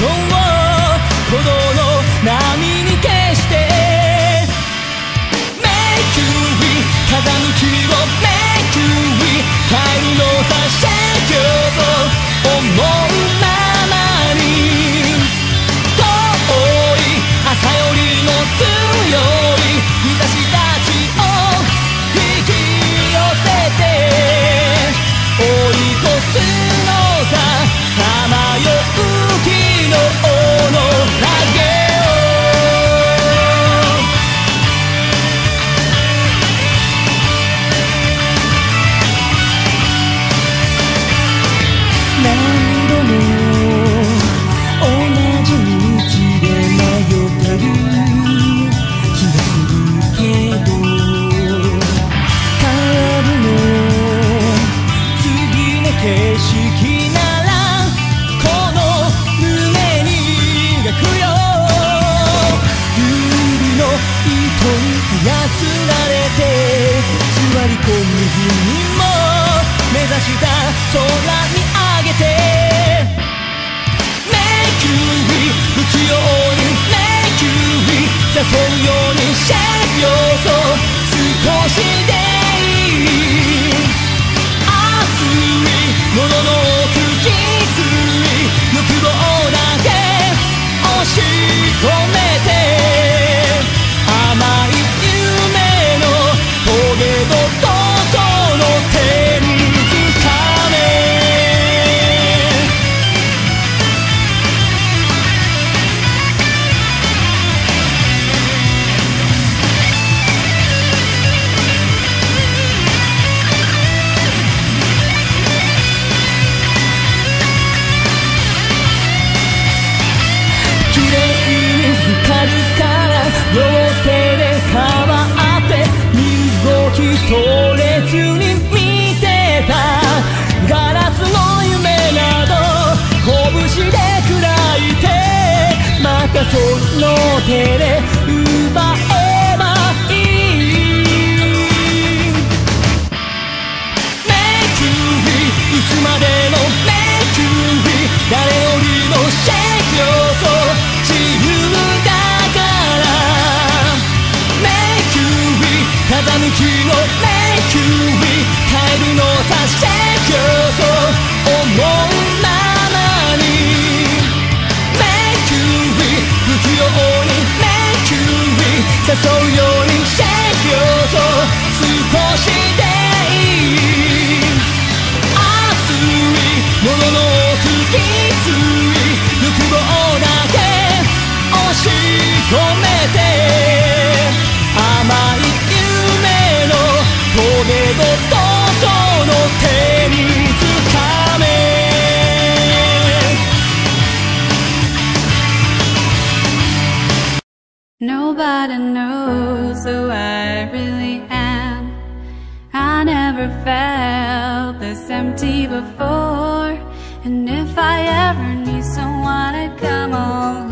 ことを鼓動の波に消して Make you we 風向きを Make you we 帰りの差し上げようと思うままに遠い朝よりも強い日差したちを引き寄せて追い越すのささまよう君 Nobody knows who I really am. I never felt this empty before. And if I ever need someone, I'd come along.